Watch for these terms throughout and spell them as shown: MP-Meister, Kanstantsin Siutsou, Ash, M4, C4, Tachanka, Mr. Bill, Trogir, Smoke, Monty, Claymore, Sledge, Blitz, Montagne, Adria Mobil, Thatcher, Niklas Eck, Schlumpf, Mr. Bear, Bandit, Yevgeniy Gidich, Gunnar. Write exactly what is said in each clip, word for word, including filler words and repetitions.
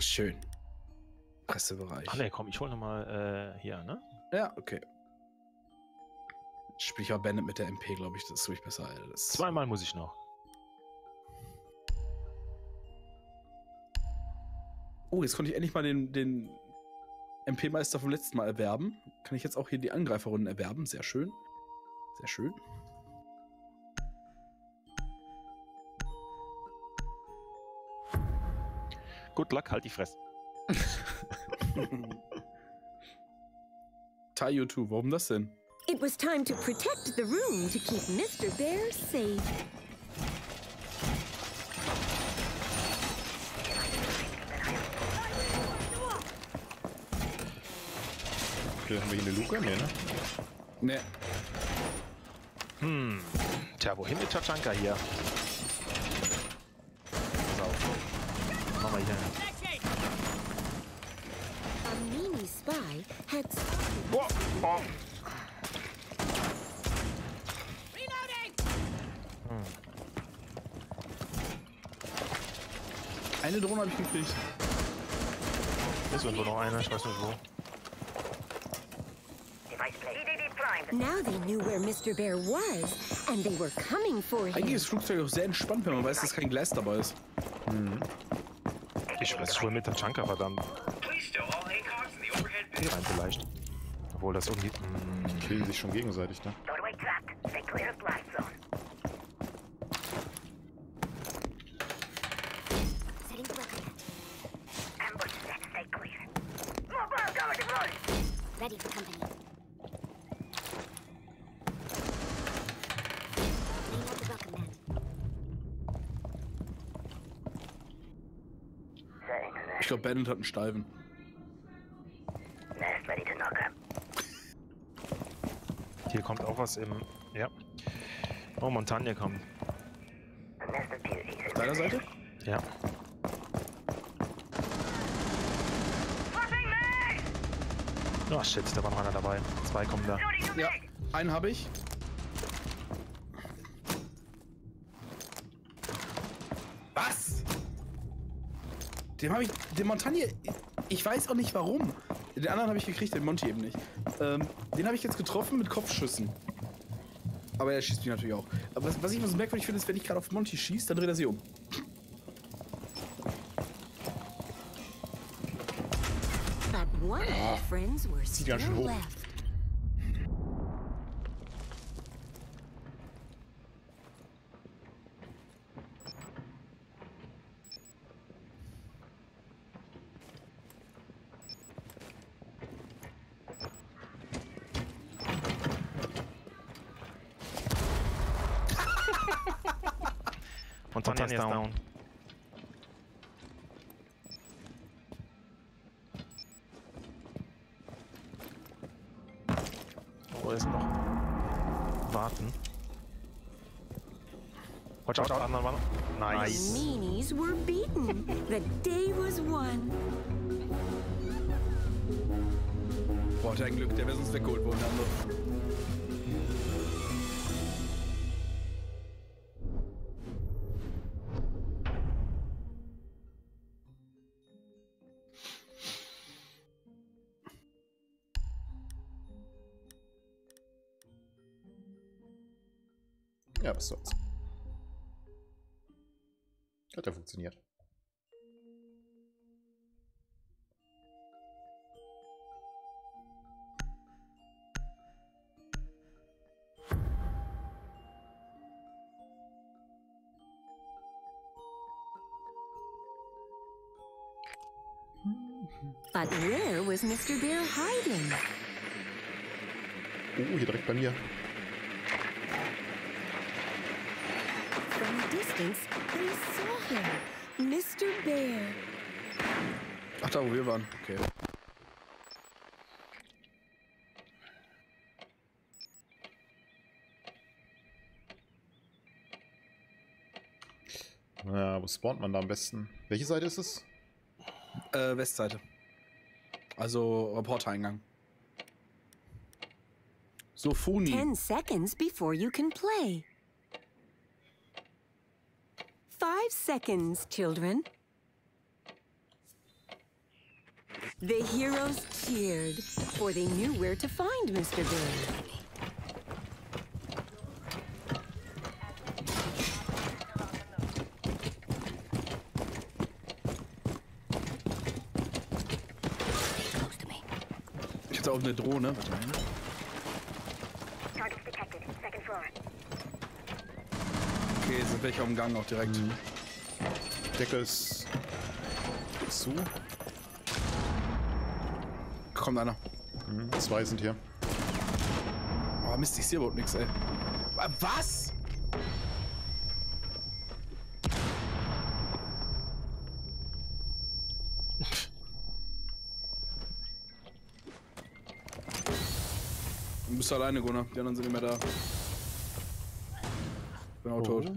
Schön. Pressebereich. Ach nee, komm, ich hole nochmal äh, hier, ne? Ja, okay. Spiel ich auch Bandit mit der M P, glaube ich, das tue ich besser. Das Zweimal muss ich noch. Oh, jetzt konnte ich endlich mal den, den M P-Meister vom letzten Mal erwerben. Kann ich jetzt auch hier die Angreiferrunden erwerben. Sehr schön. Sehr schön. Good luck, halt die Fresse. Tayo two, warum das denn? It was time to protect the room to keep Mister Bear safe. Okay, haben wir hier eine Luke? Nee, ne? Nee. Hm. Tja, wohin mit Tachanka hier? Pass auf. Machen wir hier. A mini spy had... Boah! Oh. Eine Drohne habe ich gekriegt. Ist irgendwo noch eine, ich weiß nicht wo. Eigentlich ist das Flugzeug auch sehr entspannt, wenn man weiß, dass kein Gleis dabei ist. Hm. Ich weiß schon mit der Tachanka, verdammt. Hier rein vielleicht. Obwohl das irgendwie... Die killen sich schon gegenseitig, ne? Ich glaube, Bandit hat einen Steifen. Hier kommt auch was im... Ja. Oh, Montagne kommt. Auf deiner Seite? Ja. Oh shit, da war noch einer dabei. Zwei kommen da. Ja, einen habe ich. Was? Den habe ich... Den Montagne... Ich weiß auch nicht warum. Den anderen habe ich gekriegt, den Monty eben nicht. Ähm, den habe ich jetzt getroffen mit Kopfschüssen. Aber er schießt mich natürlich auch. Aber was, was ich immer so merkwürdig finde, ist, wenn ich gerade auf Monty schieße, dann dreht er sich um. Ah, sieht ganz schön hoch. Montagne ist down. down. Watch out, another one. Nice. The meanies were beaten. The day was won. Boah, dein Glück, der wäre sonst weggeholt worden. Ja, was soll's. Hat ja funktioniert. But where was Mister Bill hiding? Oh, hier direkt bei mir. Distance, they saw him. Mister Bear. Ach, da wo wir waren. Okay. Na, wo spawnt man da am besten? Welche Seite ist es? Äh, Westseite. Also Reportereingang. So Phony. Ten seconds before you can play. Five seconds, children. The heroes cheered, for they knew where to find Mister Bill. Ich hatte auch eine Drohne. Warte mal. Okay, sind welche am Gang auch direkt. Mhm. Deckel ist zu. Kommt einer. Mhm. Zwei sind hier. Oh Mist, ich sehe überhaupt nichts, ey. Was? Du bist alleine, Gunnar. Die anderen sind nicht mehr da. Ich bin auch oh. tot.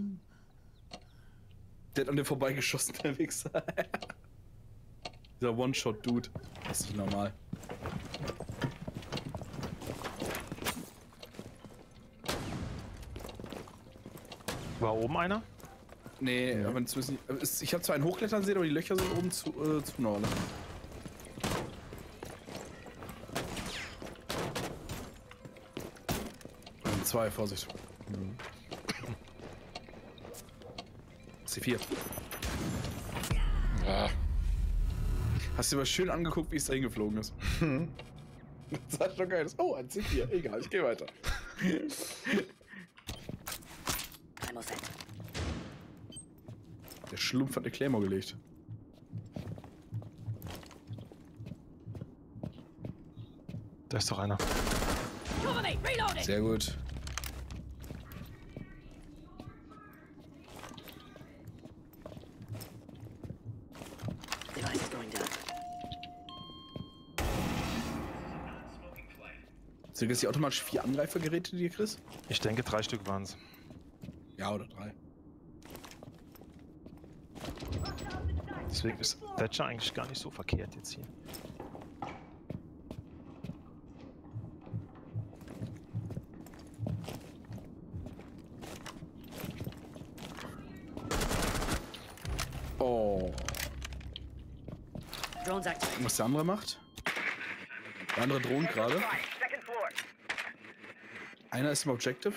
Der hat an dir vorbeigeschossen, der Wichser. Dieser One-Shot-Dude. Das ist nicht normal. War oben einer? Nee, nee. Aber nicht, ich habe zwar einen hochklettern sehen, aber die Löcher sind oben zu, äh, zu nah, ne? Zwei, Vorsicht. Mhm. C vier. Ja. Hast du dir mal schön angeguckt, wie es da hingeflogen ist? Hm. Das sah schon geil aus. Oh, ein C vier. Egal, ich gehe weiter. Der Schlumpf hat eine Claymore gelegt. Da ist doch einer. Sehr gut. Sind das die automatisch vier Angreifergeräte, die du kriegst? Ich denke, drei Stück waren es. Ja, oder drei. Deswegen ist Thatcher eigentlich gar nicht so verkehrt jetzt hier. Oh. Was der andere macht? Der andere droht gerade. Einer ist im Objective.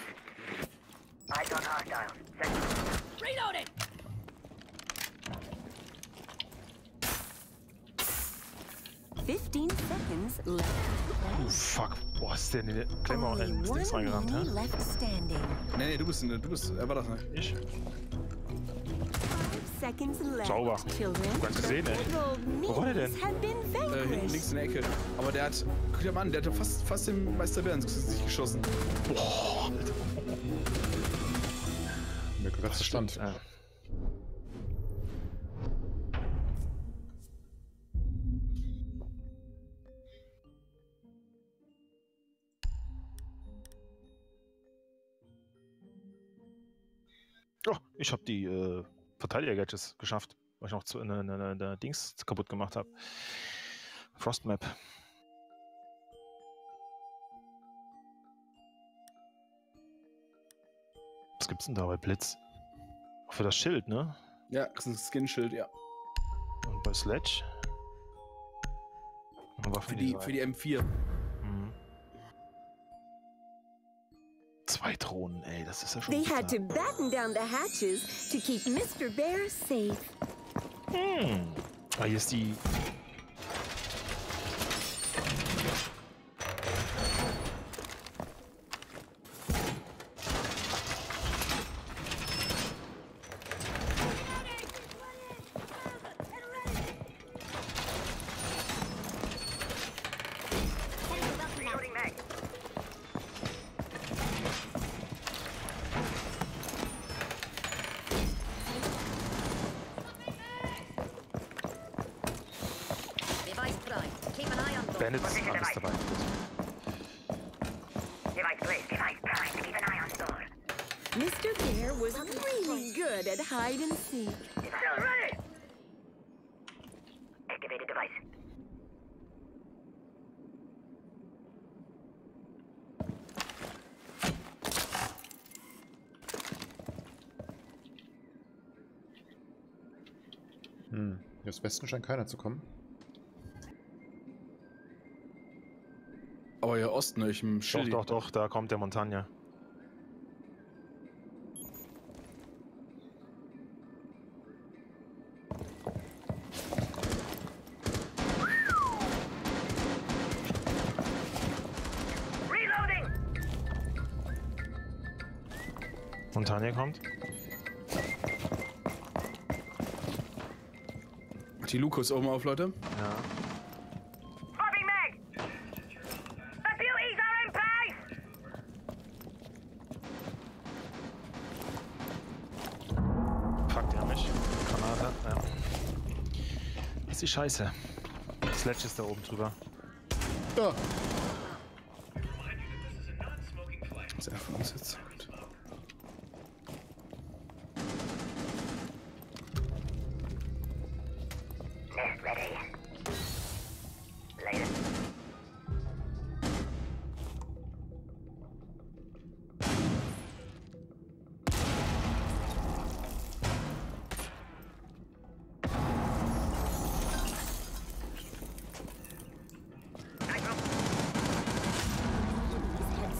Oh fuck, boah, ist der in die Klemme auch in Sticks reingerannt, hä? Nee, nee, du bist in der, du bist, er war das nicht. Ich? Sauber. Du hast gesehen, ey. Wo war der denn? Äh, hinten links in der Ecke. Aber der hat, guck dir mal an, der hat fast, fast den Meister Bär ins Gesicht geschossen. Boah, Alter. Mir gedacht, das stand. Ja. Oh, ich hab die, äh... Verteidiger-Gadgets geschafft, weil ich noch zu, ne, ne, ne, ne Dings kaputt gemacht habe. Frostmap. Was gibt's denn da bei Blitz? Auch für das Schild, ne? Ja, das ist ein Skin-Schild, ja. Und bei Sledge? Und für, die, für die M vier. Mhm. Zwei Drohnen, ey, das ist ja schon. They had to batten down the hatches to keep Mister Bear safe. Hm. Ah, hier ist die. Bandit ist alles dabei. Mister Bear was really good at hide and seek. Activated device. Hm, hier aus Westen scheint keiner zu kommen. Aber hier Osten, ich im Chili. Doch, doch, doch, da kommt der Montagne. Montagne kommt. Die Luke ist oben auf, Leute. Ja. Fuck, die haben mich. Granate, ja. Das ist die Scheiße. Sledge ist da oben drüber. Ja. Ist er von uns jetzt?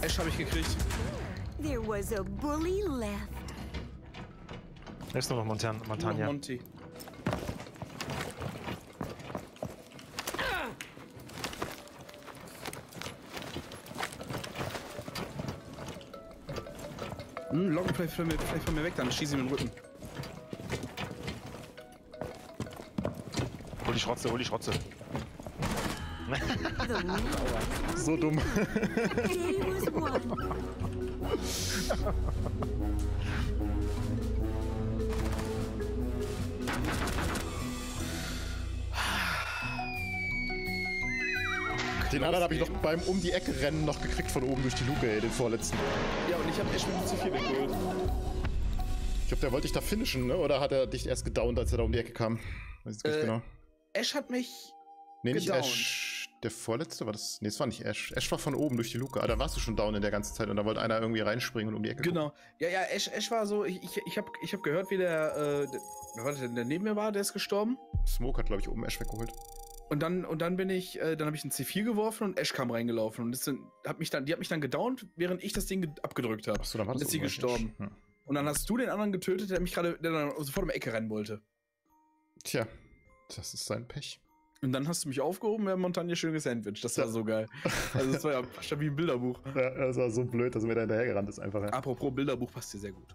Ash habe ich gekriegt. There was a bully left. Da ist nur noch Montagne. Montagne. Noch Monty. Hm, Long vielleicht von mir, vielleicht von mir weg, dann schieße ich mit dem Rücken. Hol die Schrotze, hol die Schrotze. So dumm. Den anderen habe ich noch beim um die Ecke rennen noch gekriegt von oben durch die Luke, ey, den vorletzten. Ja, und ich habe echt mit zu viel weggeholt. Ich glaube, der wollte dich da finishen, ne? Oder hat er dich erst gedownt, als er da um die Ecke kam? Weiß ich äh, nicht genau. Ash hat mich. Nee, nicht gedownt. Ash. Der vorletzte war das. Nee, es war nicht Ash. Ash war von oben durch die Luke. Ah, da warst du schon down in der ganzen Zeit und da wollte einer irgendwie reinspringen und um die Ecke. Genau. Gucken. Ja, ja, Ash, Ash war so. Ich, ich, ich habe ich hab gehört, wie der. Äh, wer war das denn, der neben mir war? Der ist gestorben. Smoke hat, glaube ich, oben Ash weggeholt. Und dann, und dann bin ich. Äh, dann habe ich einen C vier geworfen und Ash kam reingelaufen. Und das hat mich dann, die hat mich dann gedownt, während ich das Ding abgedrückt habe. Achso, dann war das. Dann ist sie gestorben. Ja. Und dann hast du den anderen getötet, der mich gerade. Der dann sofort um die Ecke rennen wollte. Tja, das ist sein Pech. Und dann hast du mich aufgehoben, wir haben Montagne schön gesandwiched. Das war ja so geil. Also das war ja stabil ein Bilderbuch. Ja, das war so blöd, dass mir da hinterhergerannt ist einfach. Ja. Apropos Bilderbuch, passt dir sehr gut.